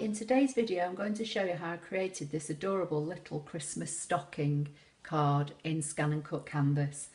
In today's video I'm going to show you how I created this adorable little Christmas stocking card in Scan and Cut Canvas.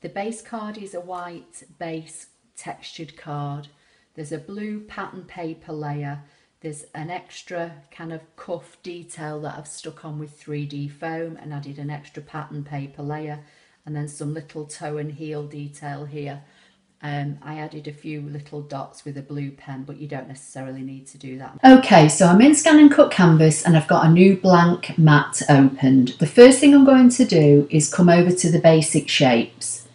The base card is a white base textured card. There's a blue pattern paper layer. There's an extra kind of cuff detail that I've stuck on with 3D foam and added an extra pattern paper layer, and then some little toe and heel detail here. I added a few little dots with a blue pen, but you don't necessarily need to do that. Okay, so I'm in Scan and Cut Canvas and I've got a new blank mat opened. The first thing I'm going to do is come over to the basic shapes.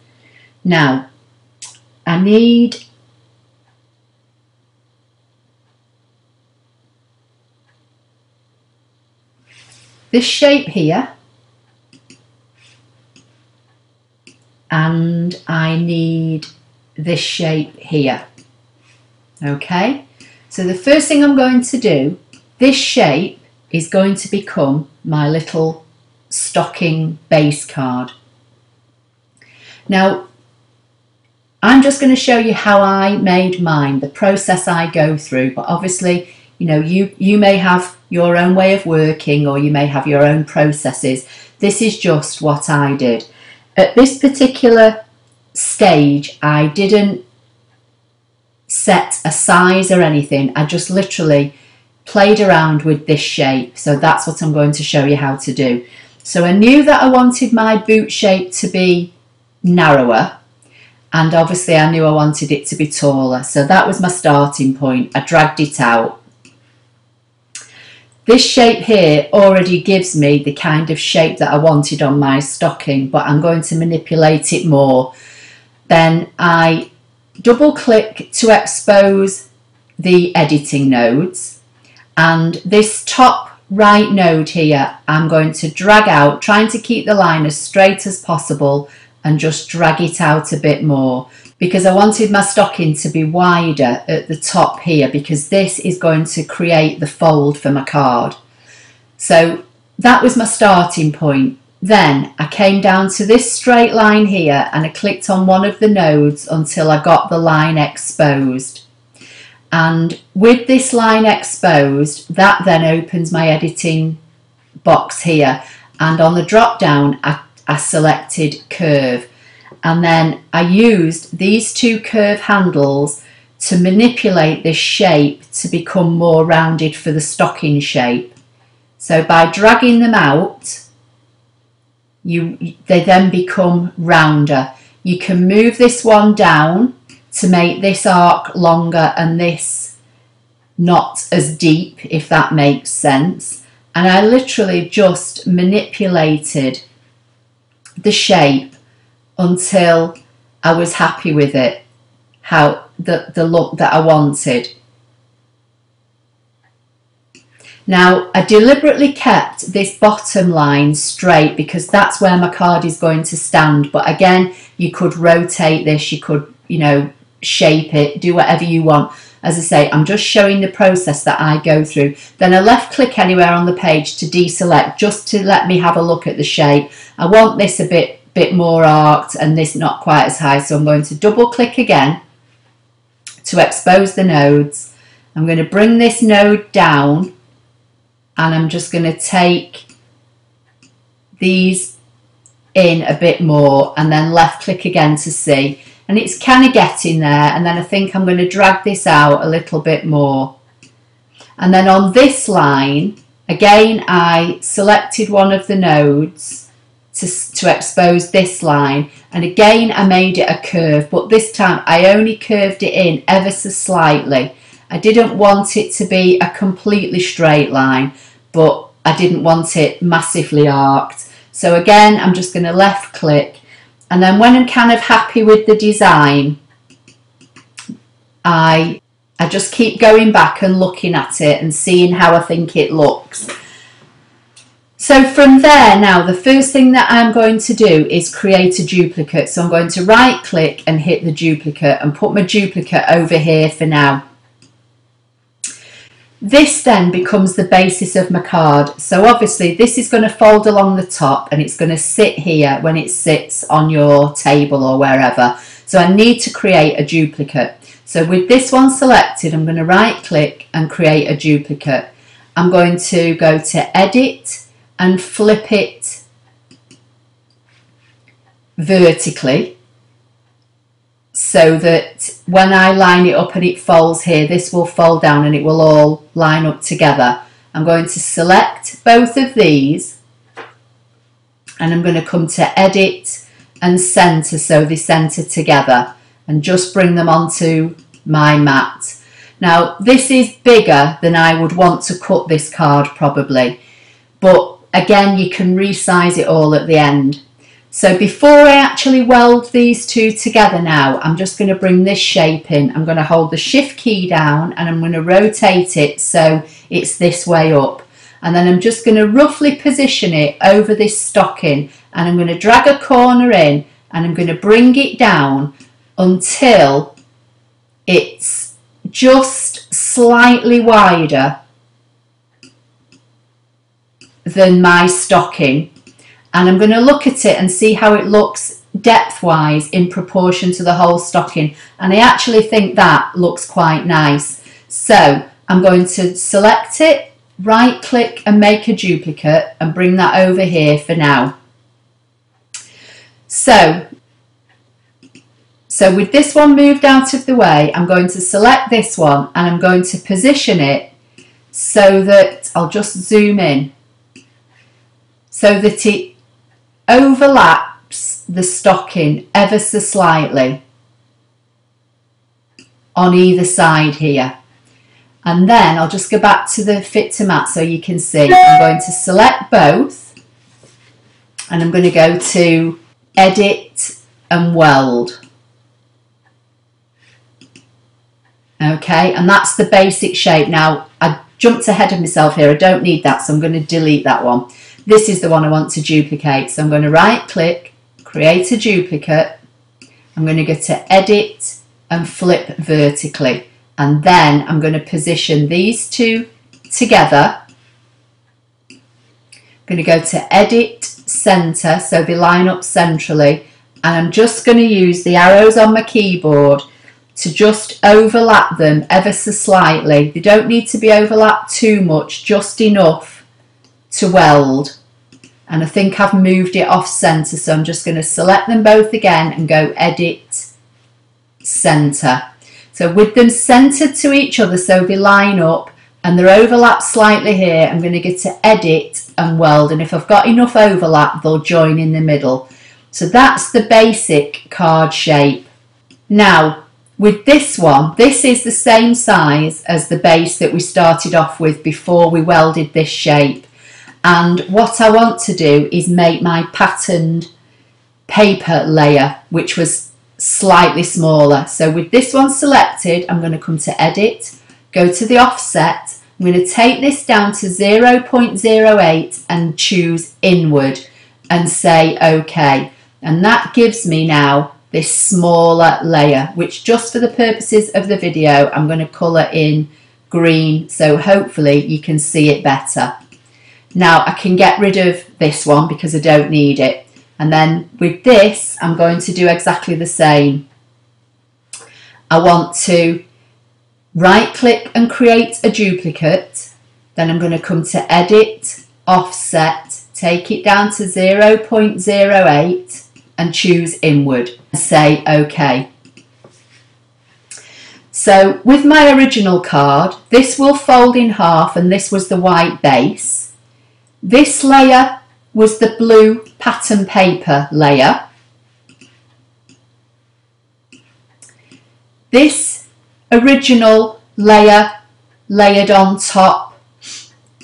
Now, I need this shape here, and I need this shape here. Okay, so the first thing I'm going to do, this shape is going to become my little stocking base card. Now I'm just going to show you how I made mine, the process I go through, but obviously, you know, you may have your own way of working or you may have your own processes. This is just what I did. At this particular stage, I didn't set a size or anything. I just literally played around with this shape. So that's what I'm going to show you how to do. So I knew that I wanted my boot shape to be narrower, and obviously I knew I wanted it to be taller. So that was my starting point. I dragged it out. This shape here already gives me the kind of shape that I wanted on my stocking, but I'm going to manipulate it more. Then I double click to expose the editing nodes, and this top right node here I'm going to drag out, trying to keep the line as straight as possible and just drag it out a bit more, because I wanted my stocking to be wider at the top here, because this is going to create the fold for my card. So that was my starting point. Then I came down to this straight line here and I clicked on one of the nodes until I got the line exposed. And with this line exposed, that then opens my editing box here. And on the drop down, I selected curve. And then I used these two curve handles to manipulate this shape to become more rounded for the stocking shape. So by dragging them out, they then become rounder. You can move this one down to make this arc longer and this not as deep, if that makes sense. And I literally just manipulated the shape until I was happy with it, how the look that I wanted. Now, I deliberately kept this bottom line straight because that's where my card is going to stand. But again, you could rotate this, you could, you know, shape it, do whatever you want. As I say, I'm just showing the process that I go through. Then I left click anywhere on the page to deselect, just to let me have a look at the shape. I want this a bit more arced and this not quite as high, so I'm going to double click again to expose the nodes. I'm going to bring this node down, and I'm just going to take these in a bit more and then left click again to see. And it's kind of getting there, and then I think I'm going to drag this out a little bit more. And then on this line, again, I selected one of the nodes to expose this line, and again I made it a curve, but this time I only curved it in ever so slightly. I didn't want it to be a completely straight line, but I didn't want it massively arced. So again, I'm just going to left click, and then when I'm kind of happy with the design, I just keep going back and looking at it and seeing how I think it looks. So from there, now the first thing that I'm going to do is create a duplicate. So I'm going to right click and hit the duplicate and put my duplicate over here for now. This then becomes the basis of my card. So obviously this is going to fold along the top and it's going to sit here when it sits on your table or wherever. So I need to create a duplicate. So with this one selected, I'm going to right click and create a duplicate. I'm going to go to edit and flip it vertically so that when I line it up and it folds here, this will fold down and it will all line up together. I'm going to select both of these and I'm going to come to edit and center so they center together and just bring them onto my mat. Now this is bigger than I would want to cut this card probably, but again you can resize it all at the end. So before I actually weld these two together now, I'm just going to bring this shape in. I'm going to hold the shift key down and I'm going to rotate it so it's this way up. And then I'm just going to roughly position it over this stocking and I'm going to drag a corner in and I'm going to bring it down until it's just slightly wider than my stocking. And I'm going to look at it and see how it looks depth-wise in proportion to the whole stocking. And I actually think that looks quite nice. So I'm going to select it, right-click and make a duplicate and bring that over here for now. So with this one moved out of the way, I'm going to select this one and I'm going to position it so that I'll just zoom in so that it overlaps the stocking ever so slightly on either side here. And then I'll just go back to the fit to mat so you can see. I'm going to select both and I'm going to go to edit and weld. Okay, and that's the basic shape. Now I jumped ahead of myself here, I don't need that, so I'm going to delete that one. This is the one I want to duplicate, so I'm going to right click, create a duplicate, I'm going to go to edit and flip vertically, and then I'm going to position these two together. I'm going to go to edit, center, so they line up centrally, and I'm just going to use the arrows on my keyboard to just overlap them ever so slightly. They don't need to be overlapped too much, just enough to weld. And I think I've moved it off center, so I'm just going to select them both again and go edit, center. So with them centered to each other so they line up and they're overlapped slightly here, I'm going to get to edit and weld, and if I've got enough overlap they'll join in the middle. So that's the basic card shape. Now with this one, this is the same size as the base that we started off with before we welded this shape. And what I want to do is make my patterned paper layer, which was slightly smaller. So with this one selected, I'm going to come to edit, go to the offset, I'm going to take this down to 0.08 and choose inward and say OK. And that gives me now this smaller layer, which just for the purposes of the video, I'm going to colour in green, so hopefully you can see it better. Now I can get rid of this one because I don't need it. And then with this, I'm going to do exactly the same. I want to right click and create a duplicate. Then I'm going to come to edit, offset, take it down to 0.08 and choose inward and say OK. So with my original card, this will fold in half and this was the white base. This layer was the blue pattern paper layer. This original layer layered on top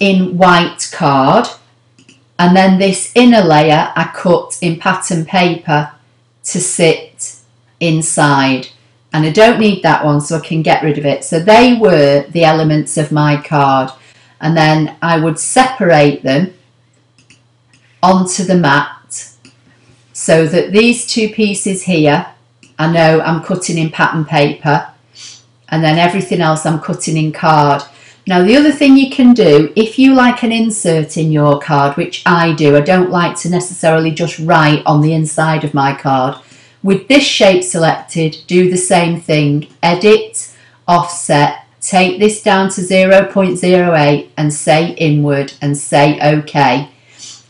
in white card, and then this inner layer I cut in pattern paper to sit inside, and I don't need that one so I can get rid of it. So they were the elements of my card. And then I would separate them onto the mat so that these two pieces here, I know I'm cutting in pattern paper, and then everything else I'm cutting in card. Now the other thing you can do, if you like an insert in your card, which I do, I don't like to necessarily just write on the inside of my card. With this shape selected, do the same thing, edit, offset, Take this down to 0.08 and say inward and say OK.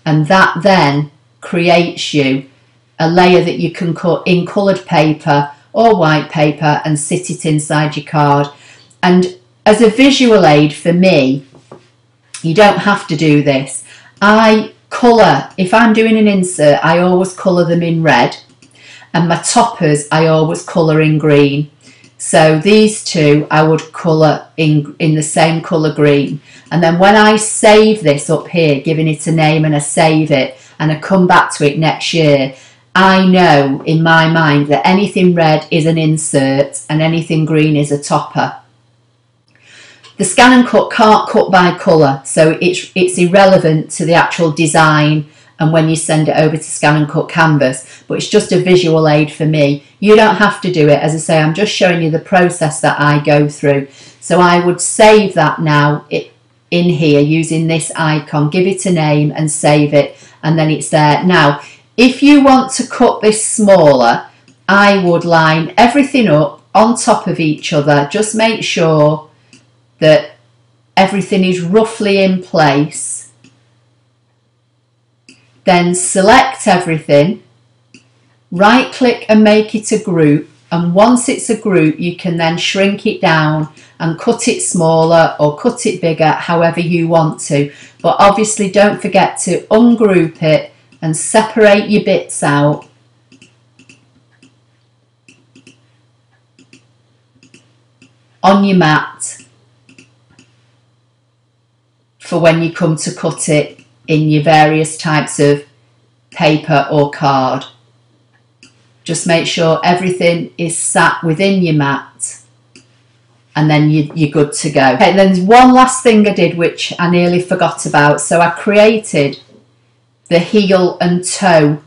And that then creates you a layer that you can cut in coloured paper or white paper and sit it inside your card. And as a visual aid for me, you don't have to do this. I colour, if I'm doing an insert, I always colour them in red, and my toppers I always colour in green. So these two I would colour in the same colour green. And then when I save this up here, giving it a name, and I save it and I come back to it next year, I know in my mind that anything red is an insert and anything green is a topper. The Scan and Cut can't cut by colour, so it's irrelevant to the actual design and when you send it over to Scan and Cut Canvas, but it's just a visual aid for me. You don't have to do it. As I say, I'm just showing you the process that I go through. So I would save that now in here using this icon, give it a name and save it, and then it's there. Now, if you want to cut this smaller, I would line everything up on top of each other. Just make sure that everything is roughly in place. Then select everything, right click and make it a group, and once it's a group you can then shrink it down and cut it smaller or cut it bigger, however you want to. But obviously don't forget to ungroup it and separate your bits out. On your mat for when you come to cut it in your various types of paper or card. Just make sure everything is sat within your mat, and then you're good to go. Okay, then there's one last thing I did which I nearly forgot about. So I created the heel and toe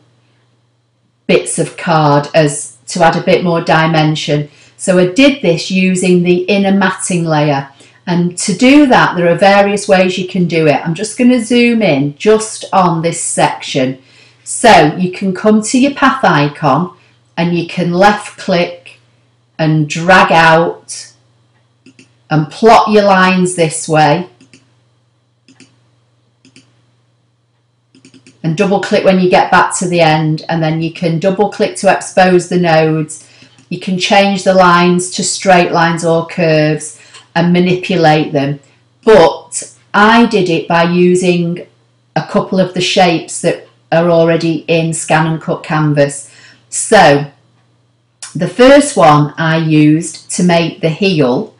bits of card as to add a bit more dimension. So I did this using the inner matting layer. And to do that, there are various ways you can do it. I'm just going to zoom in just on this section. So you can come to your path icon and you can left click and drag out and plot your lines this way. And double click when you get back to the end, and then you can double click to expose the nodes. You can change the lines to straight lines or curves and manipulate them, but I did it by using a couple of the shapes that are already in Scan and Cut Canvas. So the first one I used to make the heel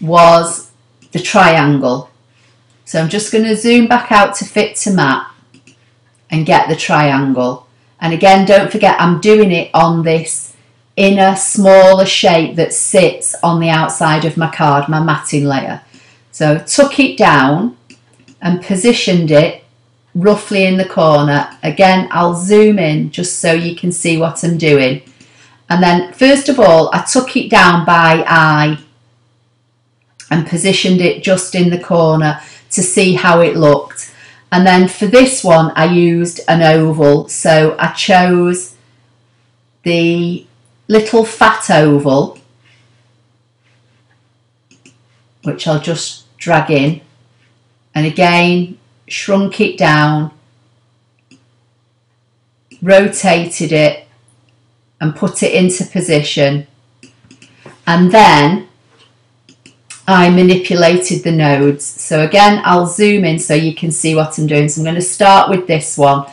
was the triangle. So I'm just going to zoom back out to fit to map and get the triangle. And again, don't forget I'm doing it on this inner smaller shape that sits on the outside of my card, my matting layer. So tuck it down and positioned it roughly in the corner. Again, I'll zoom in just so you can see what I'm doing. And then first of all, I tuck it down by eye and positioned it just in the corner to see how it looked. And then for this one, I used an oval. So I chose the little fat oval, which I'll just drag in, and again shrunk it down, rotated it and put it into position, and then I manipulated the nodes. So again, I'll zoom in so you can see what I'm doing. So I'm going to start with this one.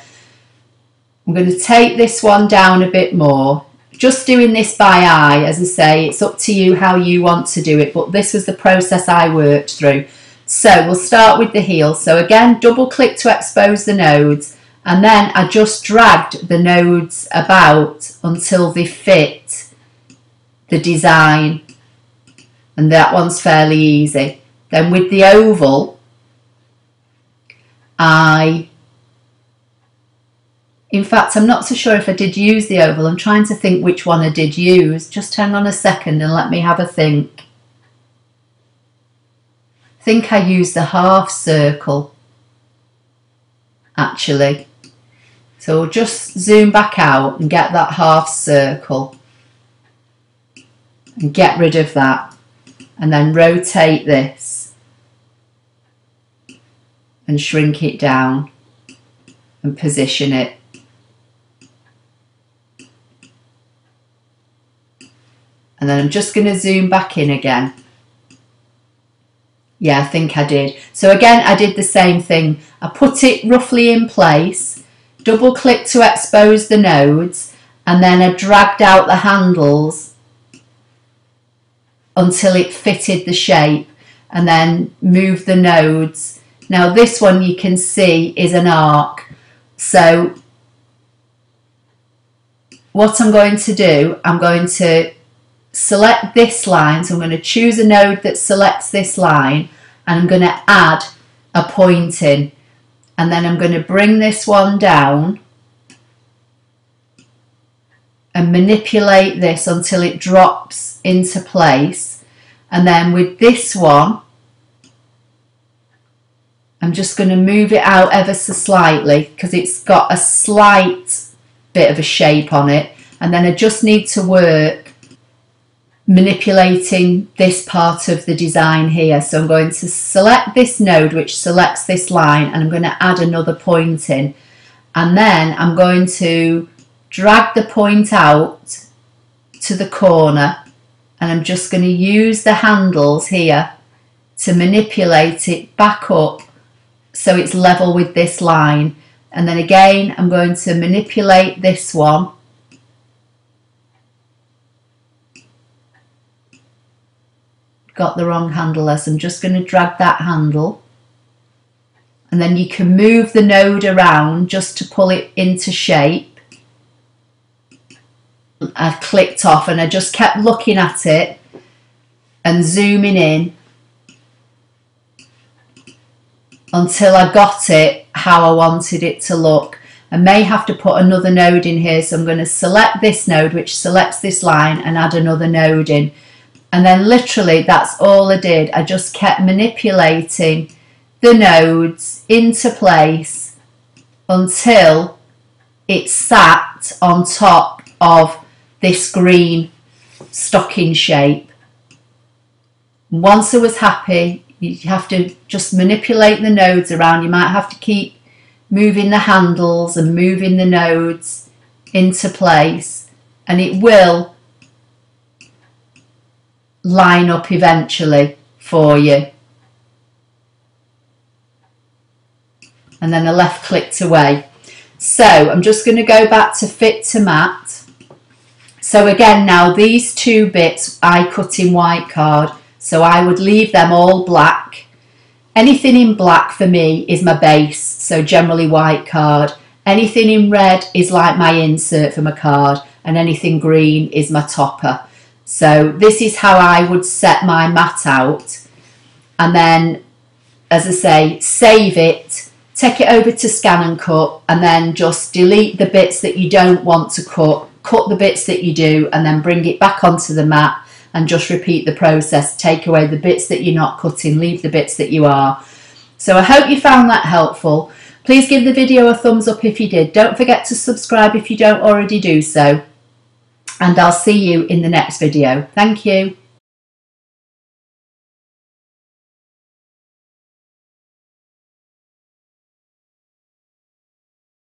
I'm going to take this one down a bit more. Just doing this by eye, as I say, it's up to you how you want to do it, but this was the process I worked through. So we'll start with the heel. So again, double click to expose the nodes, and then I just dragged the nodes about until they fit the design, and that one's fairly easy. Then with the oval, in fact, I'm not so sure if I did use the oval. I'm trying to think which one I did use. Just hang on a second and let me have a think. I think I used the half circle, actually. So we'll just zoom back out and get that half circle and get rid of that. and then rotate this and shrink it down and position it. And then I'm just going to zoom back in again. Yeah, I think I did. So again, I did the same thing. I put it roughly in place, double click to expose the nodes, and then I dragged out the handles until it fitted the shape, and then moved the nodes. Now this one you can see is an arc. So what I'm going to do, I'm going to select this line, so I'm going to choose a node that selects this line, and I'm going to add a point in, and then I'm going to bring this one down and manipulate this until it drops into place. And then with this one, I'm just going to move it out ever so slightly because it's got a slight bit of a shape on it, and then I just need to work manipulating this part of the design here. So I'm going to select this node which selects this line, and I'm going to add another point in, and then I'm going to drag the point out to the corner, and I'm just going to use the handles here to manipulate it back up so it's level with this line. And then again I'm going to manipulate this one . Got the wrong handle there, so I'm just going to drag that handle, and then you can move the node around just to pull it into shape. I've clicked off and I just kept looking at it and zooming in until I got it how I wanted it to look. I may have to put another node in here, so I'm going to select this node which selects this line and add another node in. And then literally that's all I did. I just kept manipulating the nodes into place until it sat on top of this green stocking shape. Once I was happy, you have to just manipulate the nodes around. You might have to keep moving the handles and moving the nodes into place, and it will line up eventually for you. And then I left clicked away. So I'm just going to go back to fit to mat. So again, now these two bits I cut in white card, so I would leave them all black. Anything in black for me is my base, so generally white card. Anything in red is like my insert for my card, and anything green is my topper. So this is how I would set my mat out, and then, as I say, save it, take it over to Scan and Cut, and then just delete the bits that you don't want to cut, cut the bits that you do, and then bring it back onto the mat and just repeat the process. Take away the bits that you're not cutting, leave the bits that you are. So I hope you found that helpful. Please give the video a thumbs up if you did. Don't forget to subscribe if you don't already do so. And I'll see you in the next video. Thank you.